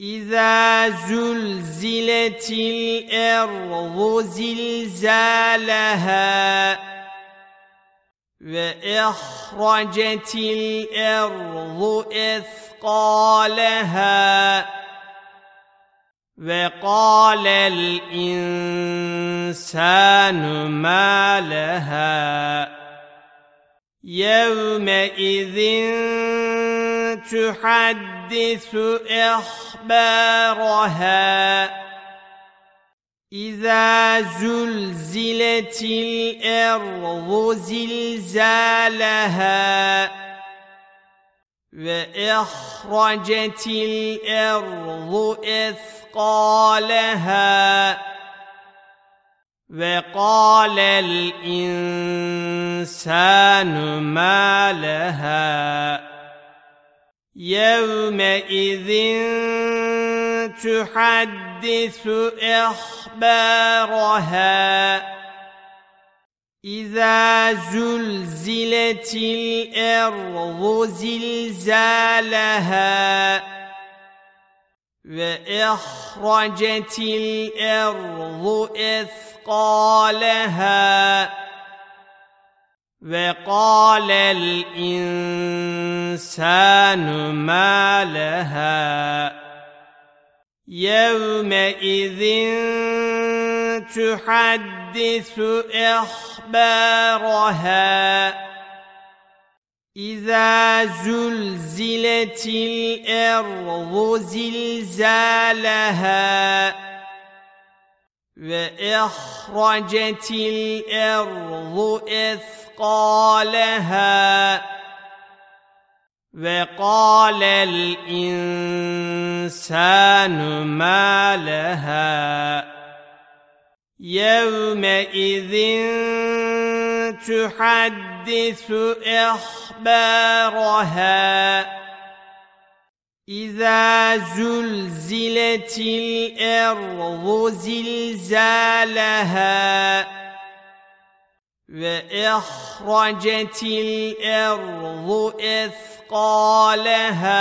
إذا زلزلت الأرض زلزالها وأخرجت الأرض أثقالها وقال الإنسان ما لها يومئذ تحدث أخبارها إذا زلزلت الأرض زلزالها وأخرجت الأرض أثقالها وقال الإنسان ما لها يومئذ تحدث أخبارها إذا زلزلت الأرض زلزالها وأخرجت الأرض أثقالها وقال الإنسان ما لها يومئذ تحدث أخبارها إذا زلزلت الأرض زلزالها وأخرجت الأرض أثقالها وقال الإنسان ما لها يومئذ تحدث أخبارها إذا زلزلت الأرض زلزالها وأخرجت الأرض أثقالها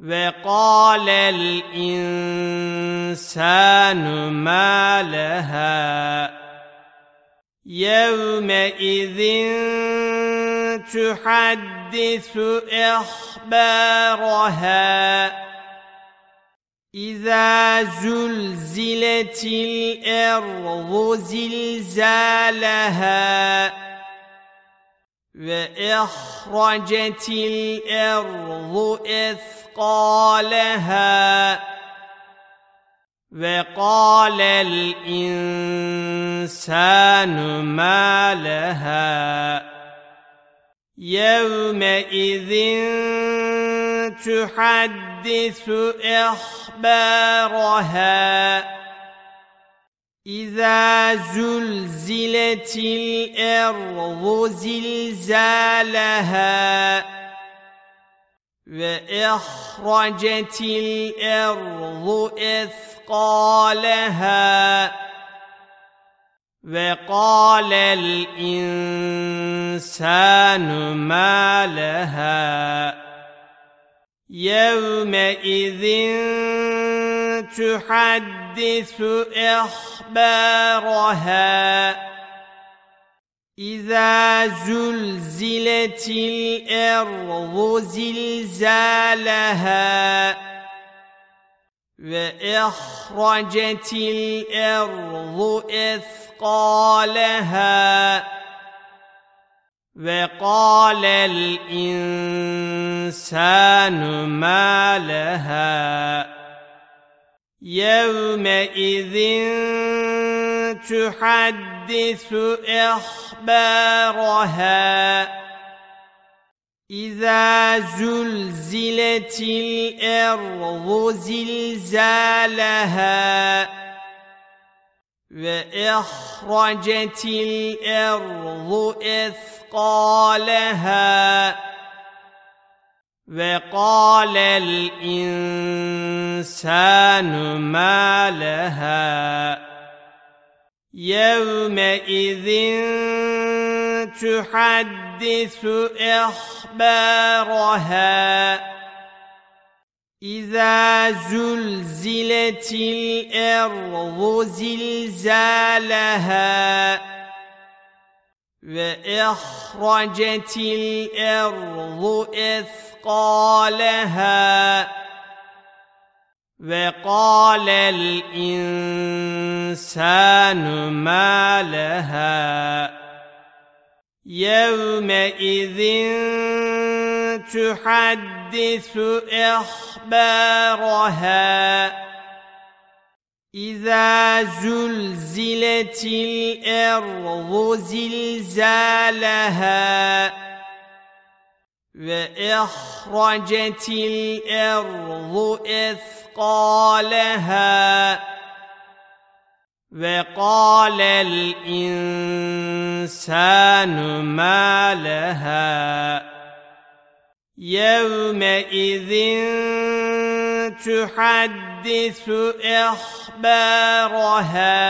وقال الإنسان ما لها يومئذ تحدث أخبارها إذا زلزلت الأرض زلزالها وأخرجت الأرض أثقالها وقال الإنسان ما لها يومئذ تحدث أخبارها إذا زلزلت الأرض زلزالها وأخرجت الأرض أثقالها وقال الإنسان ما لها يومئذ تحدث أخبارها إذا زلزلت الأرض زلزالها وأخرجت الأرض أثقالها وقال الإنسان ما لها يومئذ تحدث أخبارها إذا زلزلت الأرض زلزالها وأخرجت الأرض أثقالها وقال الإنسان ما لها يومئذ تحدث أخبارها إذا زلزلت الأرض زلزالها وأخرجت الأرض أثقالها وقال الإنسان ما لها يومئذ تحدث أخبارها إذا زلزلت الأرض زلزالها وأخرجت الأرض أثقالها وقال الإنسان ما لها يومئذ تحدث أخبارها.